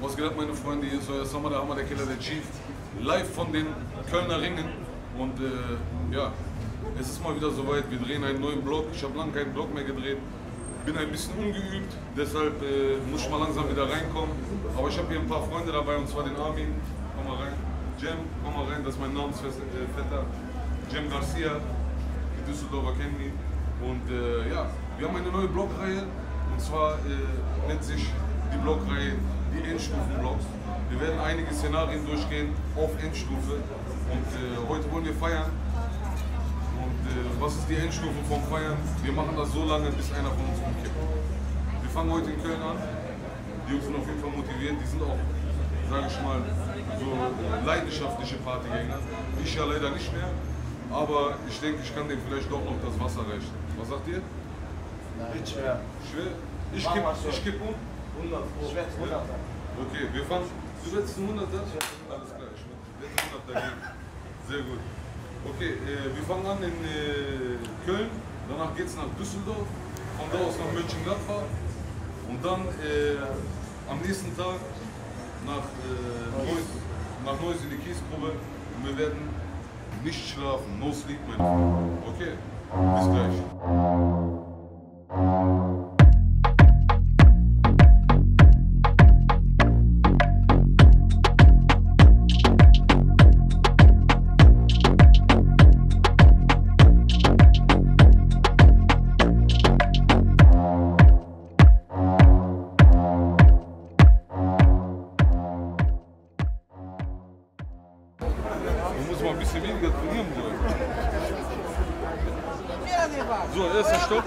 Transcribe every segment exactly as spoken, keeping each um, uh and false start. Was geht ab, meine Freunde? Hier ist euer Sommer, der Hammer, der Killer, der Chief. Live von den Kölner Ringen. Und äh, ja, es ist mal wieder soweit. Wir drehen einen neuen Vlog. Ich habe lange keinen Vlog mehr gedreht. Bin ein bisschen ungeübt, deshalb äh, muss ich mal langsam wieder reinkommen. Aber ich habe hier ein paar Freunde dabei, und zwar den Armin. Komm mal rein. Cem, komm mal rein, das ist mein Namensvetter. Cem Garcia, die Düsseldorfer kennen ihn. Und äh, ja, wir haben eine neue Blogreihe, und zwar äh, nennt sich die Blogreihe die Endstufen-Blogs. Wir werden einige Szenarien durchgehen auf Endstufe, und äh, heute wollen wir feiern. Und äh, was ist die Endstufe vom Feiern? Wir machen das so lange, bis einer von uns umkippt. Wir fangen heute in Köln an. Die Jungs sind auf jeden Fall motiviert, die sind auch, sage ich mal, so leidenschaftliche Partygänger. Ich ja leider nicht mehr, aber ich denke, ich kann dem vielleicht doch noch das Wasser reichen. Was sagt ihr? Nein, schwer. Schwer? Ich kipp, ich kipp um? hundert. Ich werde hundert. Okay, wir fangen. Du willst ein hunderter? Alles klar, ich werde hundert dagegen. Sehr gut. Okay, äh, wir fangen an in äh, Köln, danach geht es nach Düsseldorf, von da aus nach Mönchengladbach und dann äh, am nächsten Tag nach, äh, Neuss, nach Neuss in die Kiesprobe, und wir werden nicht schlafen, no sleep, mein Freund. Okay, bis gleich. So, erster Stopp.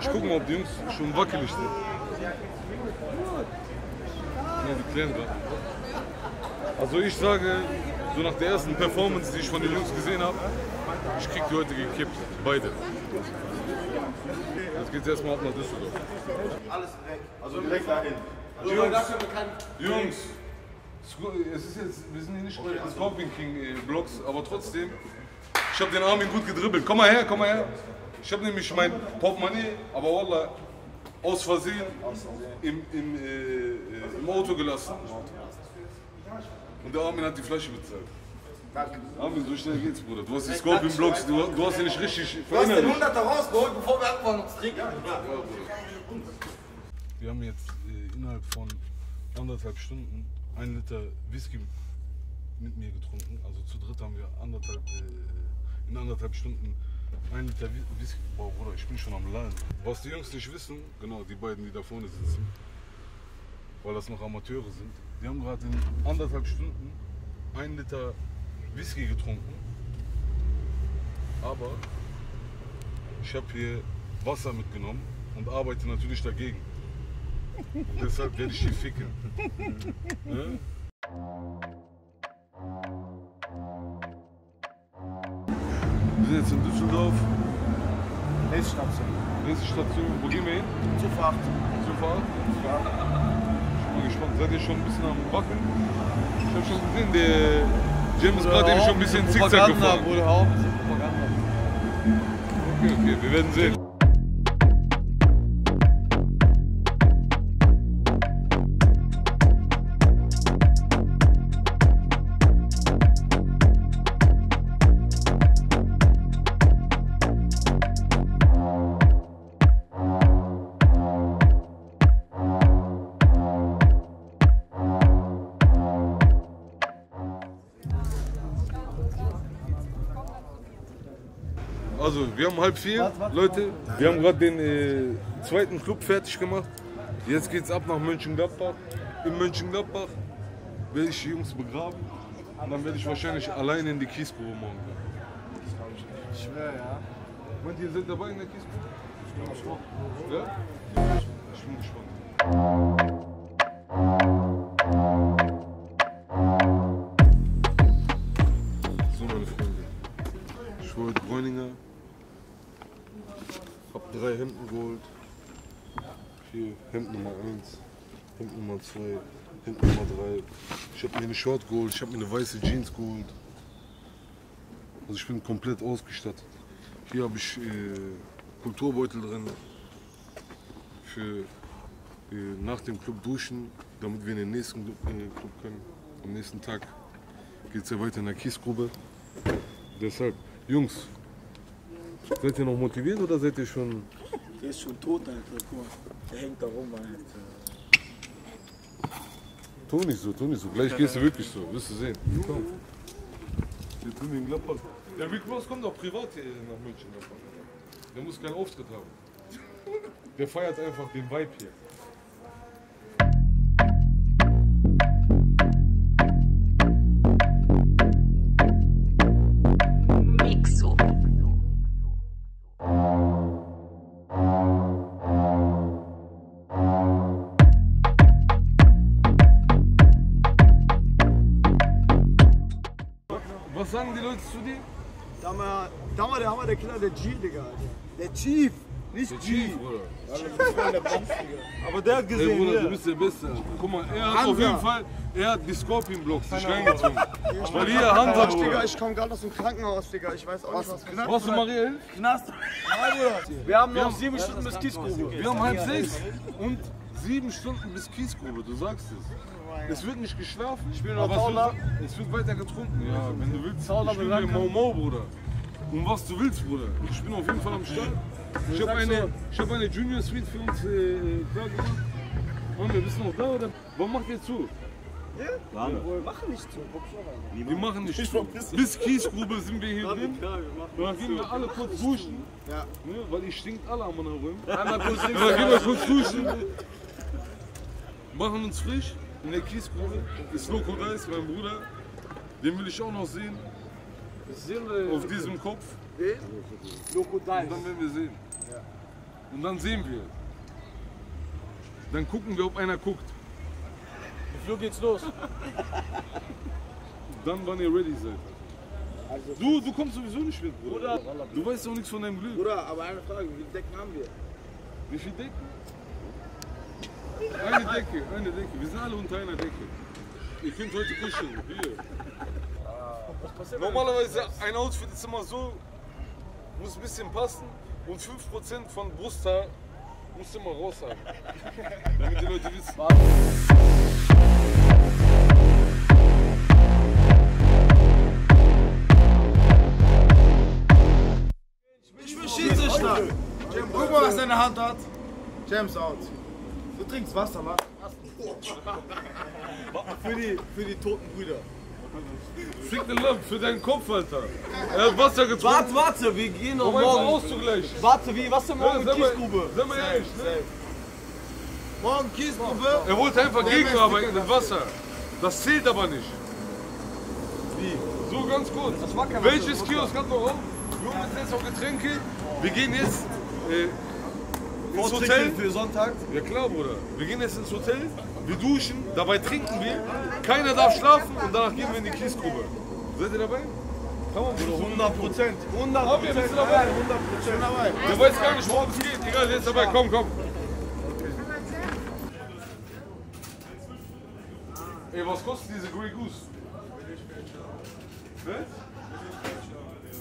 Ich gucke mal, ob die Jungs schon wackelig sind. Ja, die klären gerade. Also ich sage, so nach der ersten Performance, die ich von den Jungs gesehen habe, ich krieg die heute gekippt. Beide. Jetzt geht's erstmal ab nach Düsseldorf. Alles weg. Also direkt dahin. Jungs, Jungs. Es ist jetzt, wir sind hier nicht bei den Scorpion King-Blogs, aber trotzdem, ich habe den Armin gut gedribbelt. Komm mal her, komm mal her. Ich habe nämlich mein Portemonnaie, aber wallah, aus Versehen im, im, äh, im Auto gelassen. Und der Armin hat die Flasche bezahlt. Danke. Armin, so schnell geht's, Bruder. Du hast die Scorpion Blocks, du, du hast sie nicht richtig verinnerlicht. Du hast den hunderter rausgeholt, bevor wir anfangen zu trinken. Ja, wir haben jetzt äh, innerhalb von anderthalb Stunden ein Liter Whisky mit mir getrunken, also zu dritt haben wir anderthalb, äh, in anderthalb Stunden ein Liter Whisky. Boah, Bruder, ich bin schon am Lallen. Was die Jungs nicht wissen, genau, die beiden, die da vorne sitzen, weil das noch Amateure sind, die haben gerade in anderthalb Stunden ein Liter Whisky getrunken, aber ich habe hier Wasser mitgenommen und arbeite natürlich dagegen. Und deshalb werde ich die ficken. Ne? Wir sind jetzt in Düsseldorf. Nächste Station. Nächste Station. Wo gehen wir hin? Zur Fahrt. Zur Fahrt? Ja. Ich bin mal gespannt. Seid ihr schon ein bisschen am Wackeln? Ich habe schon gesehen, der James ist gerade eben schon ein bisschen Zickzack gefahren. Okay, okay, wir werden sehen. Also, wir haben halb vier, Leute, wir haben gerade den äh, zweiten Club fertig gemacht. Jetzt geht's ab nach Mönchengladbach. In Mönchengladbach werde ich die Jungs begraben und dann werde ich wahrscheinlich alleine in die Kiesprobe morgen gehen. Ich schwöre, ja. Und ihr seid dabei in der Kiesprobe? Ich glaube schon. Ja? Ich bin gespannt. Drei Hemden geholt. Hier, Hemd Nummer eins, Hemd Nummer zwei, Hemd Nummer drei. Ich habe mir eine Short geholt, ich habe mir eine weiße Jeans geholt. Also ich bin komplett ausgestattet. Hier habe ich äh, Kulturbeutel drin für nach dem Club duschen, damit wir in den nächsten Club können. Am nächsten Tag geht es ja weiter in der Kiesgrube. Deshalb, Jungs, seid ihr noch motiviert oder seid ihr schon... Der ist schon tot, Alter, guck mal. Der hängt da rum, Alter. Tu nicht so, tu nicht so. Gleich gehst du wirklich so, wirst du sehen. Komm. Wir tun den Klappball. Der Rick Ross kommt auch privat hier nach München. Der muss keinen Auftritt haben. Der feiert einfach den Vibe hier. Was sagen die Leute zu dir? Da haben wir, da haben wir, da haben wir der Killer, der G, Digga. Der Chief, nicht der G. Chief, Bruder. Aber der hat gesehen, hey, Bruder, du bist der Beste. Guck mal, er hat Hansa. Auf jeden Fall, er hat die Scorpion-Blocks sich reingezogen. Weil hier Hansa, Digga, ich komme gerade aus dem Krankenhaus, Digga. Ich weiß auch was, nicht, was Knast. Brauchst du Maria hin? Knast. Wir haben noch sieben Stunden bis Kiesgrube. Wir haben halb sechs und sieben Stunden bis Kiesgrube, du sagst es. Es wird nicht geschlafen, ich will aber es wird weiter getrunken. Ja, wenn du willst, Taula ich spiele Mau Mau, Bruder. Und was du willst, Bruder. Ich bin auf jeden Fall am Start. Ich habe eine, hab eine Junior Suite für uns äh, da gemacht. Mann, wir bist noch da, oder? Warum macht ihr zu? Ja? Ja. Wir machen nicht zu. Wir machen nicht ich zu. Bis Kiesgrube sind wir hier drin. Dann gehen wir alle kurz duschen. Ja. Ne? Weil ihr stinkt alle am Rücken. Einmal kurz duschen. Dann gehen wir kurz duschen. Machen uns frisch. In der Kiesgrube ist Loco Reis, mein Bruder. Den will ich auch noch sehen. Auf diesem Kopf. Loco Reis. Und dann werden wir sehen. Und dann sehen wir. Dann gucken wir, ob einer guckt. Im Flug geht's los. Dann, wann ihr ready seid. Du, du kommst sowieso nicht mit, Bruder. Du weißt auch nichts von deinem Glück. Bruder, aber eine Frage: Wie viele Decken haben wir? Wie viele Decken? Eine Decke, eine Decke. Wir sind alle unter einer Decke. Ihr könnt heute kuscheln. Hier. Normalerweise ein Outfit ist immer so, muss ein bisschen passen und fünf Prozent von Brusthaar muss immer raus haben. Damit die Leute wissen. Ich bin Schiedsrichter. Guck mal, was deine Hand hat. James out. Du trinkst Wasser, Mann. Für die, für die toten Brüder. Fick den Löffel für deinen Kopf, Alter. Er hat Wasser getrunken. Warte, warte, wir gehen noch morgen raus zugleich. Warte, wie, was denn morgen ja, in Kiesgrube? Sind wir ehrlich, ne? Morgen Kiesgrube. Er wollte einfach gegenarbeiten mit Wasser. Das zählt aber nicht. Wie? So ganz kurz. Welches Kiosk hat noch auf? Wir holen jetzt noch Getränke. Wir gehen jetzt... Äh, ins Hotel für Sonntag? Ja klar, Bruder. Wir gehen jetzt ins Hotel, wir duschen, dabei trinken wir, keiner darf schlafen und danach gehen wir in die Kiesgrube. Seid ihr dabei? Kann man, Bruder, hundert Prozent. hundert Prozent. Habt ihr, bist du dabei? hundert Prozent dabei. Der weiß gar nicht, worum es geht. Egal, der ist dabei. Komm, komm. Ey, was kostet diese Grey Goose?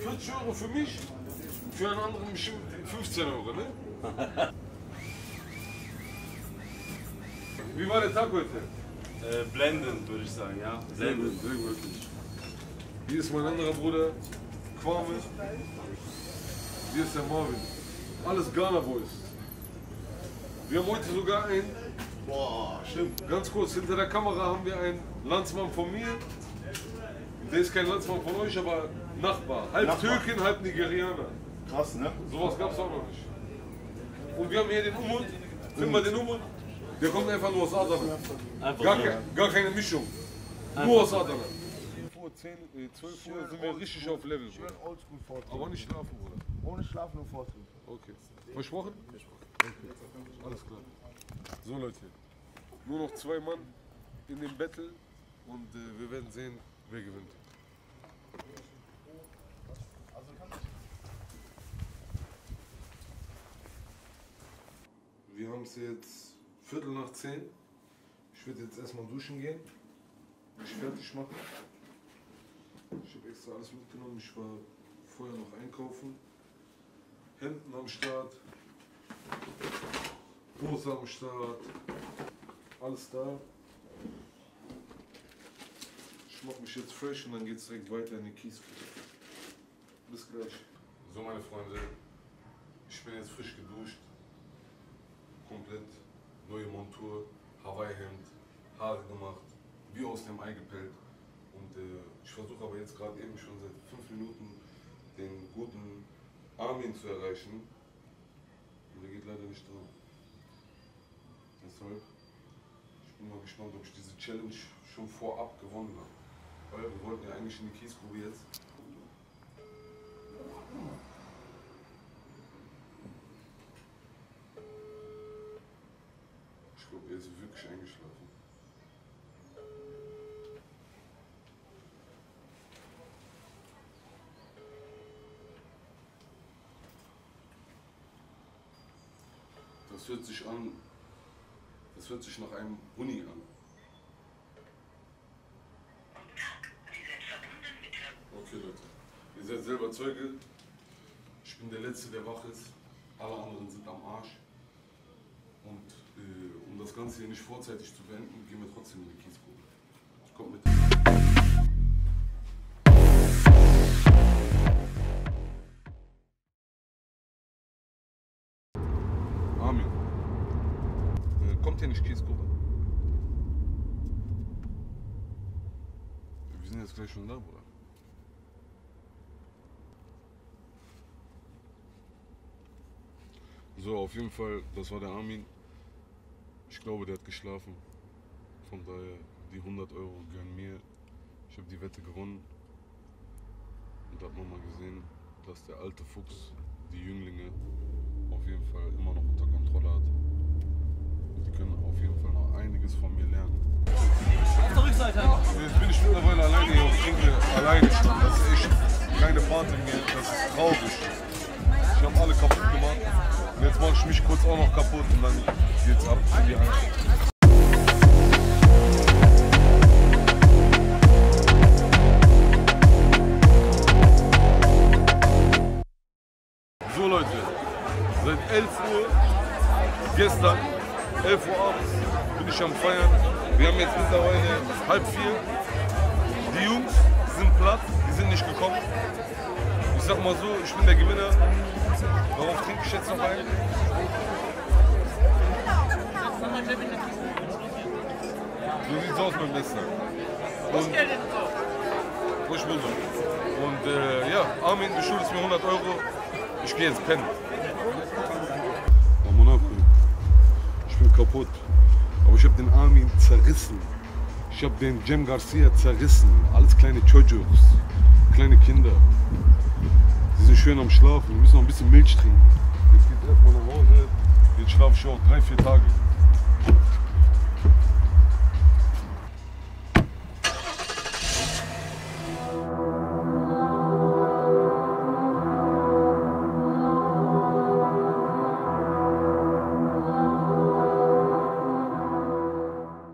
vierzig Euro für mich, für einen anderen bestimmt fünfzehn Euro, ne? Wie war der Tag heute? Äh, blendend, würde ich sagen, ja. Blendend, sehr gut. Hier ist mein anderer Bruder, Kwame. Hier ist der Marvin. Alles Ghana Boys. Wir haben heute sogar einen. Boah, stimmt. Ganz kurz, hinter der Kamera haben wir einen Landsmann von mir. Der ist kein Landsmann von euch, aber Nachbar. Halb Nachbar. Türkin, halb Nigerianer. Krass, ne? Sowas gab es auch noch nicht. Und wir haben hier den Umut, finden wir den Umut, der kommt einfach nur aus Adana. Gar, ke gar keine Mischung. Nur aus Adana. zehn, zwölf Uhr sind wir richtig auf Level. Aber nicht schlafen, Bruder. Ohne Schlafen und Vortritt. Okay. Versprochen? Versprochen. Okay. Alles klar. So, Leute. Nur noch zwei Mann in dem Battle und äh, wir werden sehen, wer gewinnt. Wir haben es jetzt Viertel nach zehn. Ich werde jetzt erstmal duschen gehen, mich fertig machen. Ich habe extra alles mitgenommen. Ich war vorher noch einkaufen. Hemden am Start, Rosa am Start. Alles da. Ich mache mich jetzt fresh und dann geht es direkt weiter in die Kiesgrube. Bis gleich. So meine Freunde, ich bin jetzt frisch geduscht. Komplett neue Montur, Hawaii-Hemd, Haare gemacht, wie aus dem Ei gepellt. Und äh, ich versuche aber jetzt gerade eben schon seit fünf Minuten den guten Armin zu erreichen. Und der geht leider nicht dran. Deshalb, ich bin mal gespannt, ob ich diese Challenge schon vorab gewonnen habe. Weil wir wollten ja eigentlich in die Kiesgrube jetzt. Ich glaube, er ist wirklich eingeschlafen. Das hört sich an, das hört sich nach einem Huni an. Okay Leute, ihr seid selber Zeuge. Ich bin der Letzte, der wach ist. Alle anderen sind am Arsch. Und äh, um das Ganze hier nicht vorzeitig zu beenden, gehen wir trotzdem in die Kiesgrube. Kommt mit. Armin, äh, kommt hier nicht Kiesgrube? Wir sind jetzt gleich schon da, Bruder. So, auf jeden Fall, das war der Armin. Ich glaube, der hat geschlafen. Von daher, die hundert Euro gehören mir. Ich habe die Wette gewonnen. Und habe nochmal gesehen, dass der alte Fuchs die Jünglinge auf jeden Fall immer noch unter Kontrolle hat. Und die können auf jeden Fall noch einiges von mir lernen. Auf der Rückseite! Jetzt bin ich mittlerweile alleine hier auf Enkel. Alleine schon. Das ist echt keine Party mehr. Das ist traurig. Ich habe alle kaputt gemacht. Und jetzt mache ich mich kurz auch noch kaputt und dann geht's ab in die Hand. So Leute, seit elf Uhr, gestern, elf Uhr abends, bin ich am Feiern. Wir haben jetzt mittlerweile halb vier. Die Jungs sind platt, die sind nicht gekommen. Ich sag mal so, ich bin der Gewinner. Darauf trinke ich jetzt noch ein. So sieht's aus beim Essen. Ruhig bin so. Und äh, ja, Armin, du schuldest mir hundert Euro. Ich gehe jetzt pennen. Oh Monaco, ich bin kaputt. Aber ich habe den Armin zerrissen. Ich habe den Cem Garcia zerrissen. Alles kleine Chojos, kleine Kinder. Die sind schön am Schlafen, wir müssen noch ein bisschen Milch trinken. Jetzt geht erstmal nach Hause, jetzt schlafe ich auch drei, vier Tage.